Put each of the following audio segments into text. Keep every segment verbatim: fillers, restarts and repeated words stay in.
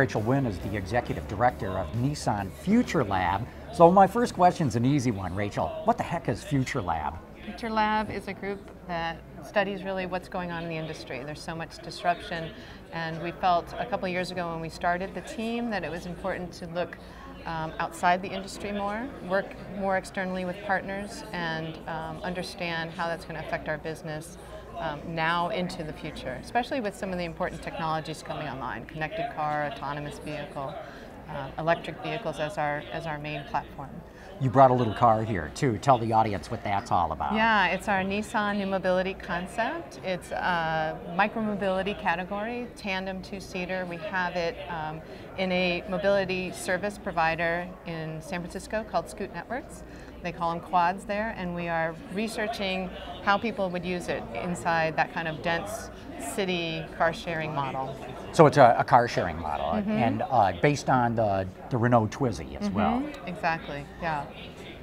Rachel Wynn is the executive director of Nissan Future Lab. So my first question's an easy one, Rachel. What the heck is Future Lab? Future Lab is a group that studies really what's going on in the industry. There's so much disruption, and we felt a couple of years ago when we started the team that it was important to look um, outside the industry more, work more externally with partners, and um, understand how that's going to affect our business um, now into the future, especially with some of the important technologies coming online, connected car, autonomous vehicle. Uh, electric vehicles as our as our main platform. You brought a little car here too. Tell the audience what that's all about. Yeah, it's our Nissan New Mobility concept. It's a micromobility category, tandem two-seater. We have it um, in a mobility service provider in San Francisco called Scoot Networks. They call them quads there, and we are researching how people would use it inside that kind of dense city car sharing model. So it's a, a car sharing model, mm-hmm. and uh, based on the, the Renault Twizy as mm-hmm. well. Exactly, yeah.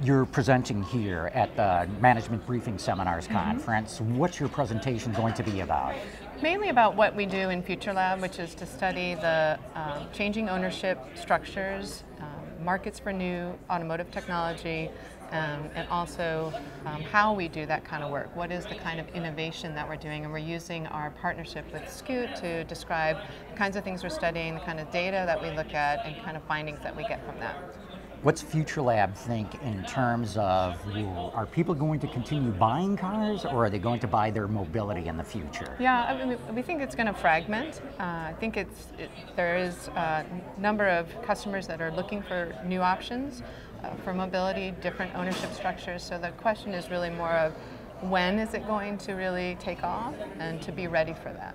You're presenting here at the Management Briefing Seminars mm-hmm. conference. What's your presentation going to be about? Mainly about what we do in Future Lab, which is to study the uh, changing ownership structures, uh, markets for new automotive technology, Um, and also um, how we do that kind of work. What is the kind of innovation that we're doing? And we're using our partnership with Scoot to describe the kinds of things we're studying, the kind of data that we look at, and kind of findings that we get from that. What's Future Lab think in terms of, are people going to continue buying cars, or are they going to buy their mobility in the future? Yeah, I mean, we think it's going to fragment. Uh, I think it's it, there is a number of customers that are looking for new options uh, for mobility, different ownership structures. So the question is really more of when is it going to really take off, and to be ready for that.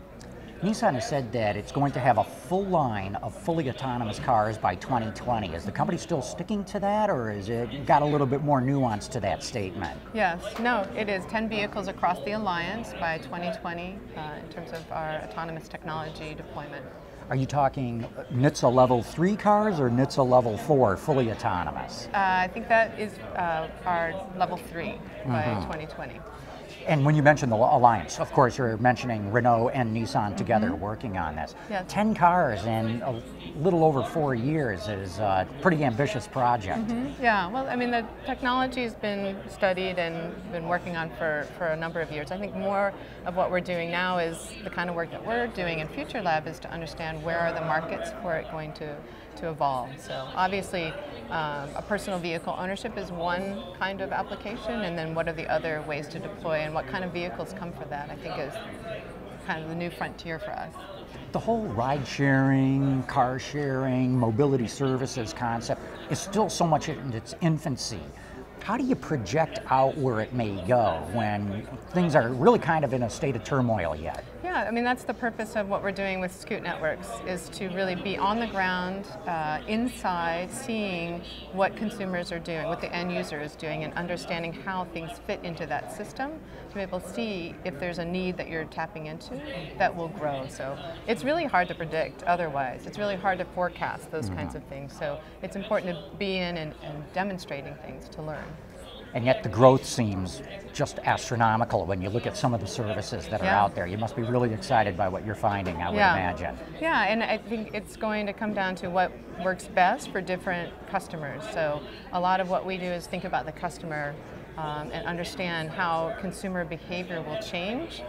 Nissan has said that it's going to have a full line of fully autonomous cars by twenty twenty. Is the company still sticking to that, or is it got a little bit more nuance to that statement? Yes, no, it is ten vehicles across the alliance by twenty twenty uh, in terms of our autonomous technology deployment. Are you talking N H T S A level three cars or N H T S A level four, fully autonomous? Uh, I think that is uh, our level three mm-hmm. by twenty twenty. And when you mention the alliance, of course, you're mentioning Renault and Nissan together mm-hmm. working on this. Yes. Ten cars in a little over four years is a pretty ambitious project. Mm-hmm. Yeah, well, I mean, the technology has been studied and been working on for, for a number of years. I think more of what we're doing now is the kind of work that we're doing in Future Lab is to understand where are the markets for it going to, to evolve. So obviously, um, a personal vehicle ownership is one kind of application, and then what are the other ways to deploy and what kind of vehicles come for that, I think, is kind of the new frontier for us. The whole ride-sharing, car-sharing, mobility services concept is still so much in its infancy. How do you project out where it may go when things are really kind of in a state of turmoil yet? Yeah, I mean, that's the purpose of what we're doing with Scoot Networks, is to really be on the ground, uh, inside, seeing what consumers are doing, what the end user is doing, and understanding how things fit into that system to be able to see if there's a need that you're tapping into that will grow. So it's really hard to predict otherwise. It's really hard to forecast those mm-hmm. kinds of things. So it's important to be in and, and demonstrating things to learn. And yet the growth seems just astronomical when you look at some of the services that are yeah. out there. You must be really excited by what you're finding, I would yeah. imagine. Yeah, and I think it's going to come down to what works best for different customers. So a lot of what we do is think about the customer um, and understand how consumer behavior will change.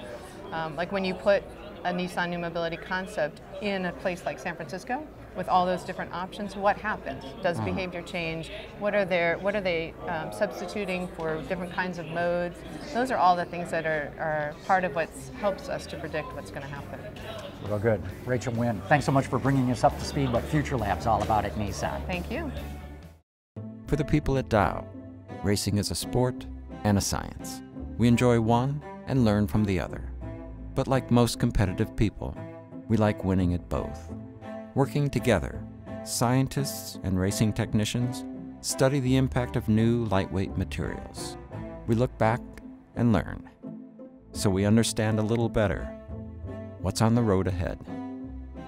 Um, like when you put a Nissan New Mobility concept in a place like San Francisco, with all those different options, what happens? Does mm-hmm. behavior change? What are their, what are they um, substituting for different kinds of modes? Those are all the things that are, are part of what helps us to predict what's going to happen. Well, good. Rachel Wynn, thanks so much for bringing us up to speed what Future Lab's all about at Nissan. Thank you. For the people at Dow, racing is a sport and a science. We enjoy one and learn from the other. But like most competitive people, we like winning at both. Working together, scientists and racing technicians study the impact of new lightweight materials. We look back and learn, so we understand a little better what's on the road ahead.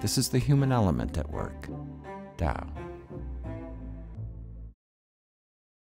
This is the human element at work, Dow.